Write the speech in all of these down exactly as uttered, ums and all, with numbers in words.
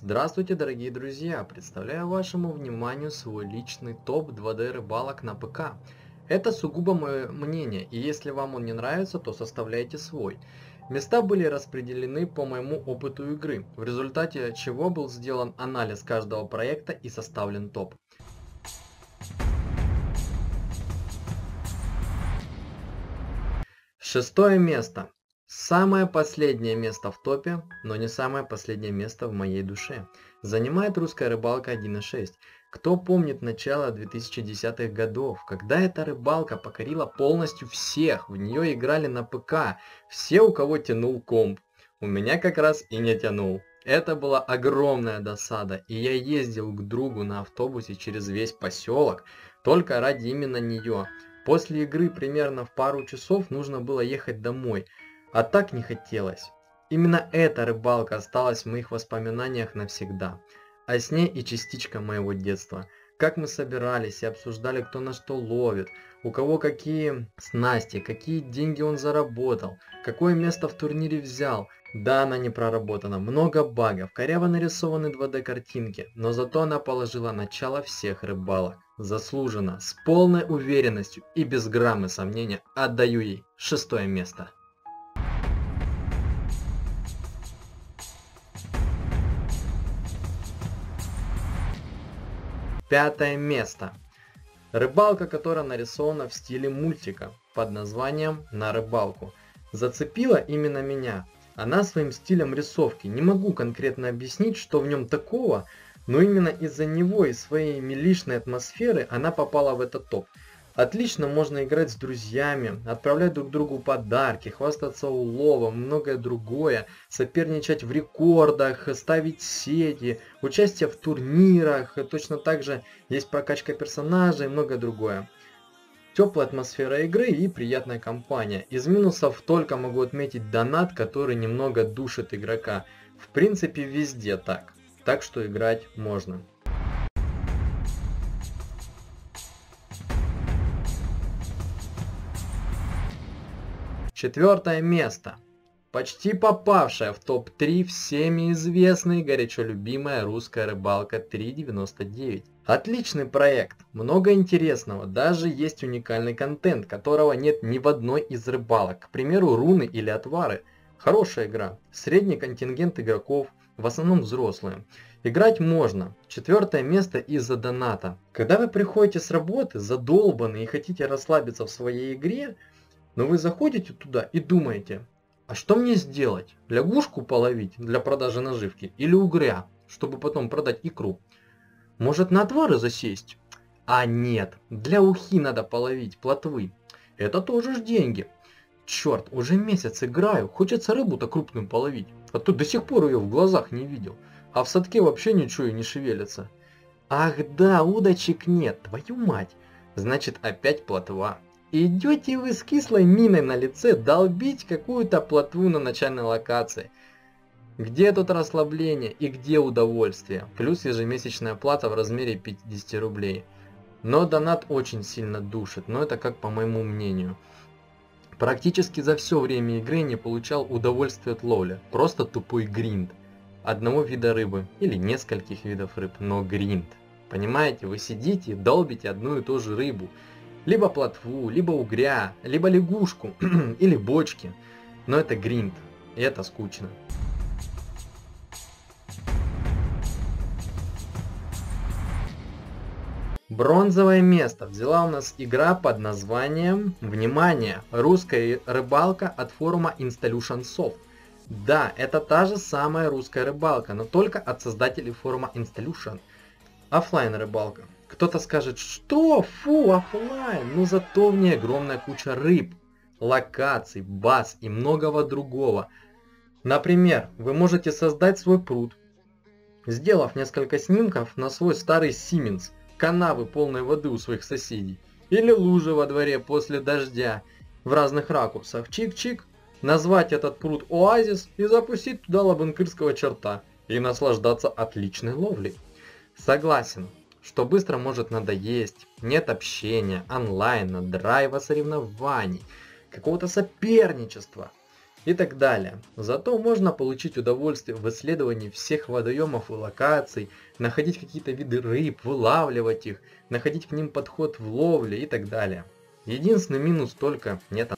Здравствуйте, дорогие друзья! Представляю вашему вниманию свой личный топ два дэ рыбалок на ПК. Это сугубо мое мнение, и если вам он не нравится, то составляйте свой. Места были распределены по моему опыту игры, в результате чего был сделан анализ каждого проекта и составлен топ. Шестое место. Самое последнее место в топе, но не самое последнее место в моей душе, занимает русская рыбалка один и шесть. Кто помнит начало две тысячи десятых годов, когда эта рыбалка покорила полностью всех, в нее играли на ПК, все, у кого тянул комп. У меня как раз и не тянул. Это была огромная досада, и я ездил к другу на автобусе через весь поселок, только ради именно нее. После игры примерно в пару часов нужно было ехать домой. А так не хотелось. Именно эта рыбалка осталась в моих воспоминаниях навсегда. А с ней и частичка моего детства. Как мы собирались и обсуждали, кто на что ловит, у кого какие снасти, какие деньги он заработал, какое место в турнире взял. Да, она не проработана, много багов, коряво нарисованы два дэ картинки, но зато она положила начало всех рыбалок. Заслуженно, с полной уверенностью и без граммы сомнения отдаю ей шестое место. Пятое место. Рыбалка, которая нарисована в стиле мультика под названием «На рыбалку». Зацепила именно меня. Она своим стилем рисовки. Не могу конкретно объяснить, что в нем такого, но именно из-за него и своей милишной атмосферы она попала в этот топ. Отлично можно играть с друзьями, отправлять друг другу подарки, хвастаться уловом, многое другое, соперничать в рекордах, ставить сети, участие в турнирах, точно так же есть прокачка персонажей и многое другое. Теплая атмосфера игры и приятная компания. Из минусов только могу отметить донат, который немного душит игрока. В принципе, везде так, так что играть можно. Четвертое место. Почти попавшая в топ три всеми известная и горячо любимая русская рыбалка три девяносто девять. Отличный проект, много интересного, даже есть уникальный контент, которого нет ни в одной из рыбалок, к примеру, руны или отвары. Хорошая игра, средний контингент игроков, в основном взрослые. Играть можно. Четвертое место из-за доната. Когда вы приходите с работы задолбанные и хотите расслабиться в своей игре, но вы заходите туда и думаете, а что мне сделать? Лягушку половить для продажи наживки или угря, чтобы потом продать икру? Может, на отвары засесть? А нет, для ухи надо половить плотвы. Это тоже ж деньги. Черт, уже месяц играю, хочется рыбу-то крупную половить, а то до сих пор ее в глазах не видел, а в садке вообще ничего и не шевелится. Ах да, удочек нет, твою мать, значит опять плотва. Идете вы с кислой миной на лице долбить какую-то плотву на начальной локации. Где тут расслабление и где удовольствие? Плюс ежемесячная плата в размере пятьдесят рублей. Но донат очень сильно душит, но это как по моему мнению. Практически за все время игры не получал удовольствия от ловли. Просто тупой гринд. Одного вида рыбы или нескольких видов рыб, но гринд. Понимаете, вы сидите и долбите одну и ту же рыбу. Либо плотву, либо угря, либо лягушку, или бочки. Но это гринд, и это скучно. Бронзовое место взяла у нас игра под названием, внимание, «Русская рыбалка» от форума Installsoft. Да, это та же самая русская рыбалка, но только от создателей форума Installsoft. Оффлайн рыбалка. Кто-то скажет, что? Фу, оффлайн! Но зато в ней огромная куча рыб, локаций, баз и многого другого. Например, вы можете создать свой пруд, сделав несколько снимков на свой старый Сименс, канавы полной воды у своих соседей, или лужи во дворе после дождя в разных ракурсах. Чик-чик, назвать этот пруд оазис и запустить туда лабынкирского черта и наслаждаться отличной ловлей. Согласен, что быстро может надоесть, нет общения, онлайна, драйва, соревнований, какого-то соперничества. и так далее. Зато можно получить удовольствие в исследовании всех водоемов и локаций, находить какие-то виды рыб, вылавливать их, находить к ним подход в ловле и так далее. Единственный минус только нет.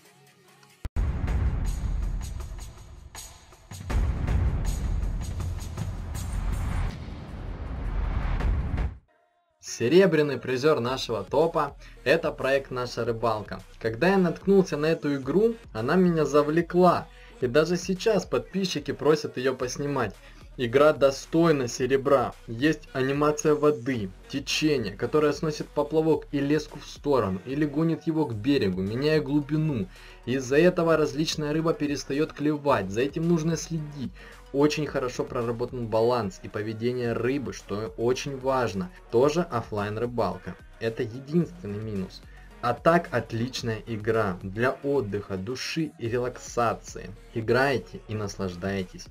Серебряный призер нашего топа – это проект «Наша рыбалка». Когда я наткнулся на эту игру, она меня завлекла. И даже сейчас подписчики просят ее поснимать. Игра достойна серебра. Есть анимация воды, течение, которое сносит поплавок и леску в сторону, или гонит его к берегу, меняя глубину. Из-за этого различная рыба перестает клевать, за этим нужно следить. Очень хорошо проработан баланс и поведение рыбы, что очень важно. Тоже офлайн рыбалка. Это единственный минус. А так отличная игра для отдыха, души и релаксации. Играйте и наслаждайтесь.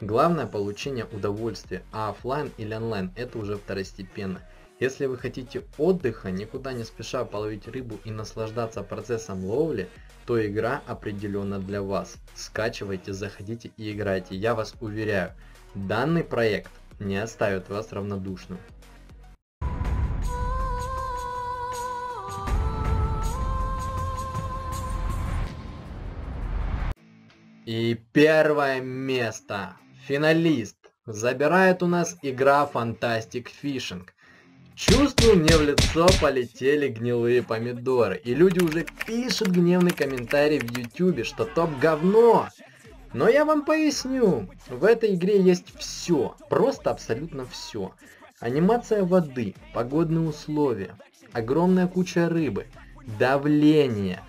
Главное получение удовольствия, а офлайн или онлайн это уже второстепенно. Если вы хотите отдыха, никуда не спеша половить рыбу и наслаждаться процессом ловли, то игра определенно для вас. Скачивайте, заходите и играйте, я вас уверяю, данный проект не оставит вас равнодушным. И первое место, финалист, забирает у нас игра Fantastic Fishing. Чувствую, мне в лицо полетели гнилые помидоры, и люди уже пишут гневный комментарий в ютубе, что топ говно. Но я вам поясню, в этой игре есть все, просто абсолютно все. Анимация воды, погодные условия, огромная куча рыбы, давление,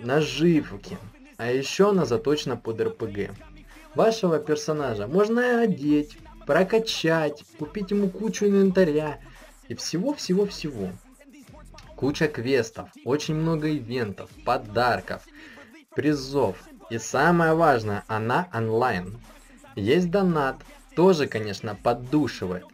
наживки, а еще она заточена под эр пэ гэ. Вашего персонажа можно одеть, прокачать, купить ему кучу инвентаря, и всего-всего-всего. Куча квестов, очень много ивентов, подарков, призов. И самое важное, она онлайн. Есть донат, тоже, конечно, поддушивает.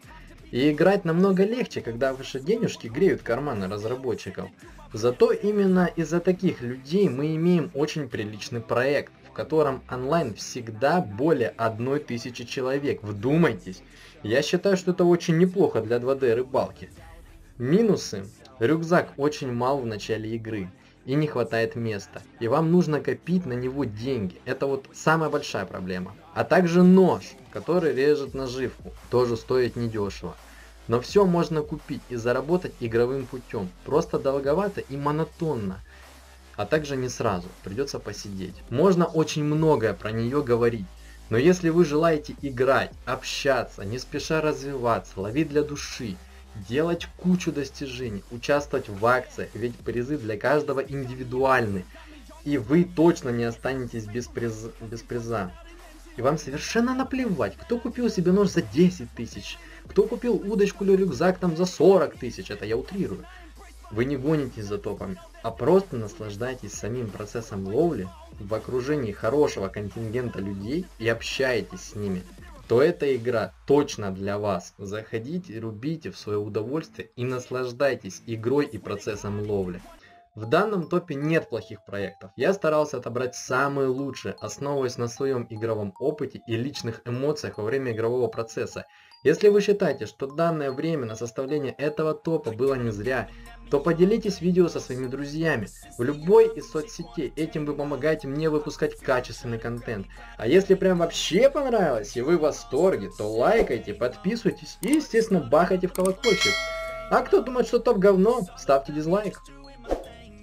И играть намного легче, когда ваши денежки греют карманы разработчиков. Зато именно из-за таких людей мы имеем очень приличный проект, в котором онлайн всегда более одной тысячи человек. Вдумайтесь! Я считаю, что это очень неплохо для два дэ рыбалки. Минусы. Рюкзак очень мал в начале игры и не хватает места. И вам нужно копить на него деньги. Это вот самая большая проблема. А также нож, который режет наживку. Тоже стоит недешево. Но все можно купить и заработать игровым путем. Просто долговато и монотонно. А также не сразу. Придется посидеть. Можно очень многое про нее говорить. Но если вы желаете играть, общаться, не спеша развиваться, ловить для души, делать кучу достижений, участвовать в акциях, ведь призы для каждого индивидуальны, и вы точно не останетесь без приз... без приза. И вам совершенно наплевать, кто купил себе нож за десять тысяч, кто купил удочку или рюкзак там за сорок тысяч, это я утрирую. Вы не гонитесь за топами, а просто наслаждайтесь самим процессом ловли в окружении хорошего контингента людей и общаетесь с ними, то эта игра точно для вас. Заходите, рубите в свое удовольствие и наслаждайтесь игрой и процессом ловли. В данном топе нет плохих проектов. Я старался отобрать самые лучшие, основываясь на своем игровом опыте и личных эмоциях во время игрового процесса. Если вы считаете, что данное время на составление этого топа было не зря, то поделитесь видео со своими друзьями в любой из соцсетей, этим вы помогаете мне выпускать качественный контент. А если прям вообще понравилось и вы в восторге, то лайкайте, подписывайтесь и, естественно, бахайте в колокольчик. А кто думает, что топ говно, ставьте дизлайк.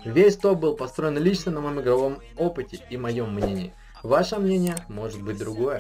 Весь топ был построен лично на моем игровом опыте и моем мнении. Ваше мнение может быть другое.